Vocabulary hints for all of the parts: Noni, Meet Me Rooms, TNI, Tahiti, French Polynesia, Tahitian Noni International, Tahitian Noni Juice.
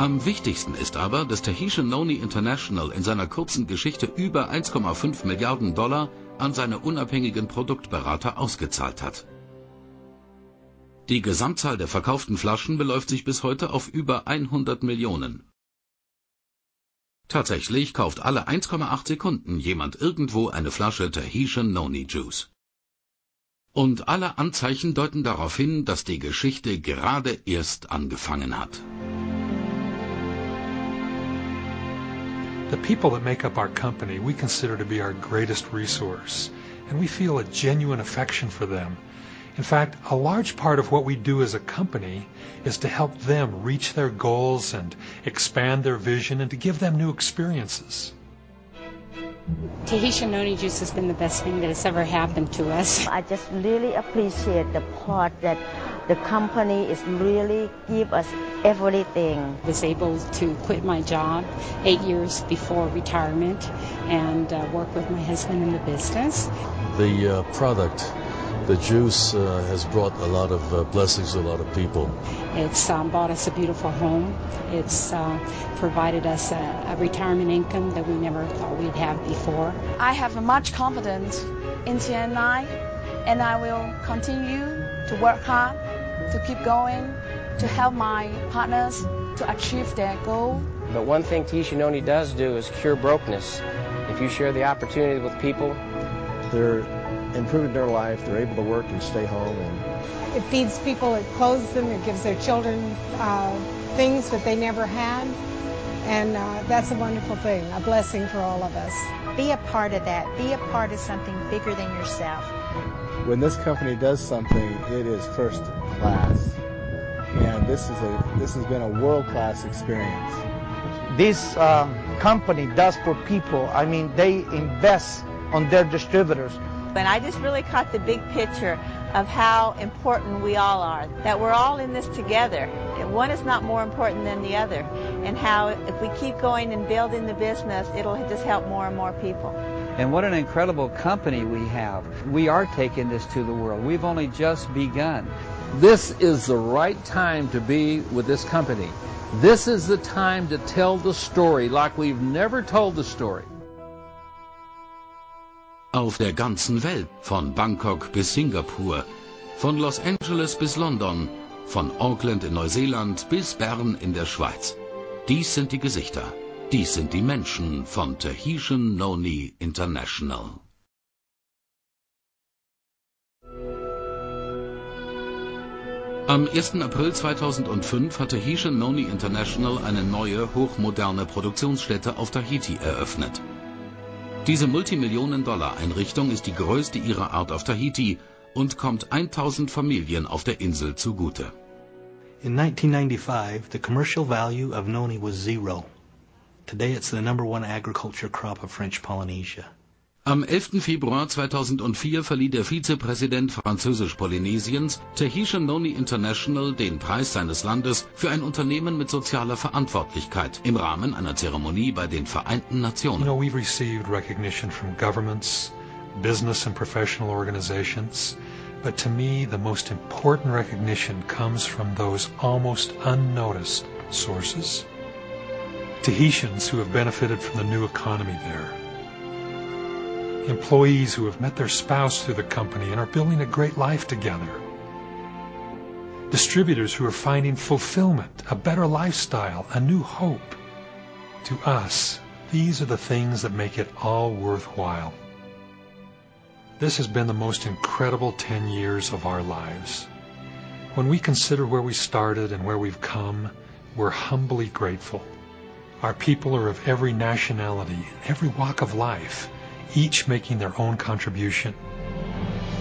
Am wichtigsten ist aber, dass Tahitian Noni International in seiner kurzen Geschichte über 1,5 Milliarden Dollar an seine unabhängigen Produktberater ausgezahlt hat. Die Gesamtzahl der verkauften Flaschen beläuft sich bis heute auf über 100 Millionen. Tatsächlich kauft alle 1,8 Sekunden jemand irgendwo eine Flasche Tahitian Noni Juice. Und alle Anzeichen deuten darauf hin, dass die Geschichte gerade erst angefangen hat. The people that make up our company we consider to be our greatest resource, and we feel a genuine affection for them. In fact, a large part of what we do as a company is to help them reach their goals and expand their vision and to give them new experiences. Tahitian Noni Juice has been the best thing that has ever happened to us. I just really appreciate the part that the company is really give us everything. I was able to quit my job 8 years before retirement and work with my husband in the business. The product, the juice, has brought a lot of blessings to a lot of people. It's bought us a beautiful home. It's provided us a retirement income that we never thought we'd have before. I have much confidence in TNI, and I will continue to work hard, to keep going, to help my partners to achieve their goal. But one thing Tahitian Noni does do is cure brokenness. If you share the opportunity with people, they're improving their life, they're able to work and stay home. And it feeds people, it clothes them, it gives their children things that they never had. And that's a wonderful thing, a blessing for all of us. Be a part of that. Be a part of something bigger than yourself. When this company does something, it is first class. And this has been a world-class experience. This company does for people. I mean, they invest on their distributors. And I just really caught the big picture of how important we all are, that we're all in this together. One is not more important than the other, and how if we keep going and building the business, it'll just help more and more people. And what an incredible company we have. We are taking this to the world. We've only just begun. This is the right time to be with this company. This is the time to tell the story like we've never told the story. Auf der ganzen Welt, von Bangkok bis Singapur, von Los Angeles bis London, von Auckland in Neuseeland bis Bern in der Schweiz. Dies sind die Gesichter, dies sind die Menschen von Tahitian Noni International. Am 1. April 2005 hat Tahitian Noni International eine neue, hochmoderne Produktionsstätte auf Tahiti eröffnet. Diese Multimillionen-Dollar-Einrichtung ist die größte ihrer Art auf Tahiti und kommt 1000 Familien auf der Insel zugute. In 1995, the commercial value of Noni was zero. Today it's the #1 agriculture crop of French Polynesia. Am 11. Februar 2004 verlieh der Vizepräsident Französisch-Polynesiens Tahitian Noni International den Preis seines Landes für ein Unternehmen mit sozialer Verantwortlichkeit im Rahmen einer Zeremonie bei den Vereinten Nationen. You know, we've received recognition from governments, business and professional organizations, but to me the most important recognition comes from those almost unnoticed sources. Tahitians who have benefited from the new economy there. Employees who have met their spouse through the company and are building a great life together. Distributors who are finding fulfillment, a better lifestyle, a new hope. To us, these are the things that make it all worthwhile. This has been the most incredible 10 years of our lives. When we consider where we started and where we've come, we're humbly grateful. Our people are of every nationality, every walk of life, each making their own contribution.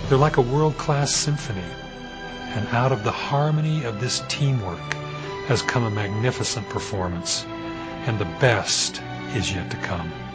They're like a world-class symphony, and out of the harmony of this teamwork has come a magnificent performance, and the best is yet to come.